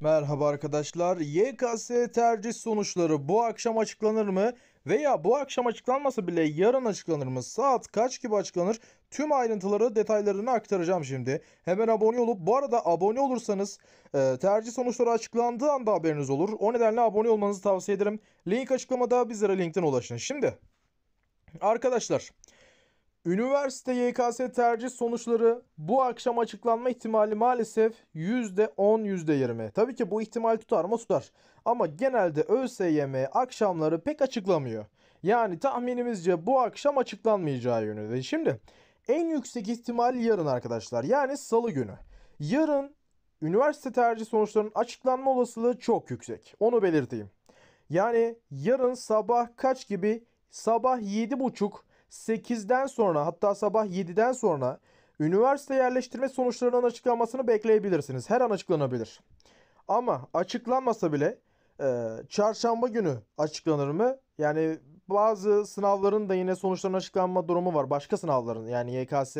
Merhaba arkadaşlar. YKS tercih sonuçları bu akşam açıklanır mı? Veya bu akşam açıklanmasa bile yarın açıklanır mı? Saat kaç gibi açıklanır? Tüm ayrıntıları, detaylarını aktaracağım şimdi. Hemen abone olup, bu arada abone olursanız tercih sonuçları açıklandığı anda haberiniz olur. O nedenle abone olmanızı tavsiye ederim. Link açıklamada, bizlere linkten ulaşın. Şimdi arkadaşlar, üniversite YKS tercih sonuçları bu akşam açıklanma ihtimali maalesef %10, %20. Tabii ki bu ihtimal tutar mı? Tutar. Ama genelde ÖSYM akşamları pek açıklamıyor. Yani tahminimizce bu akşam açıklanmayacağı yönünde. Şimdi en yüksek ihtimal yarın arkadaşlar. Yani salı günü. Yarın üniversite tercih sonuçlarının açıklanma olasılığı çok yüksek. Onu belirteyim. Yani yarın sabah kaç gibi? Sabah 7.30. 8'den sonra, hatta sabah 7'den sonra üniversite yerleştirme sonuçlarının açıklanmasını bekleyebilirsiniz. Her an açıklanabilir. Ama açıklanmasa bile çarşamba günü açıklanır mı? Yani bazı sınavların da yine sonuçlarının açıklanma durumu var. Başka sınavların, yani YKS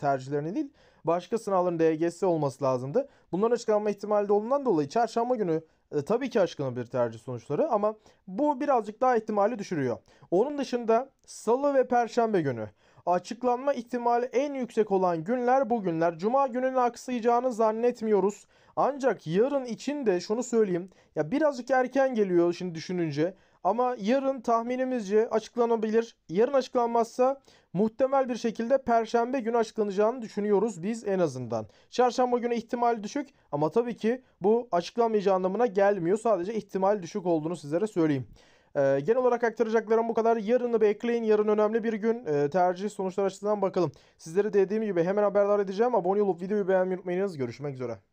tercihlerini değil, başka sınavların DGS olması lazımdı. Bunların açıklanma ihtimali de olduğundan dolayı çarşamba günü tabii ki açıklanabilir tercih sonuçları, ama bu birazcık daha ihtimali düşürüyor. Onun dışında salı ve perşembe günü açıklanma ihtimali en yüksek olan günler bu günler. Cuma gününün aksayacağını zannetmiyoruz. Ancak yarın için de şunu söyleyeyim. Ya birazcık erken geliyor şimdi düşününce. Ama yarın tahminimizce açıklanabilir. Yarın açıklanmazsa muhtemel bir şekilde perşembe günü açıklanacağını düşünüyoruz biz en azından. Çarşamba günü ihtimal düşük, ama tabii ki bu açıklanmayacağı anlamına gelmiyor. Sadece ihtimal düşük olduğunu sizlere söyleyeyim. Genel olarak aktaracaklarım bu kadar. Yarını bekleyin. Yarın önemli bir gün. Tercih sonuçları açısından bakalım. Sizlere dediğim gibi hemen haberdar edeceğim. Abone olup videoyu beğenmeyi unutmayınız. Görüşmek üzere.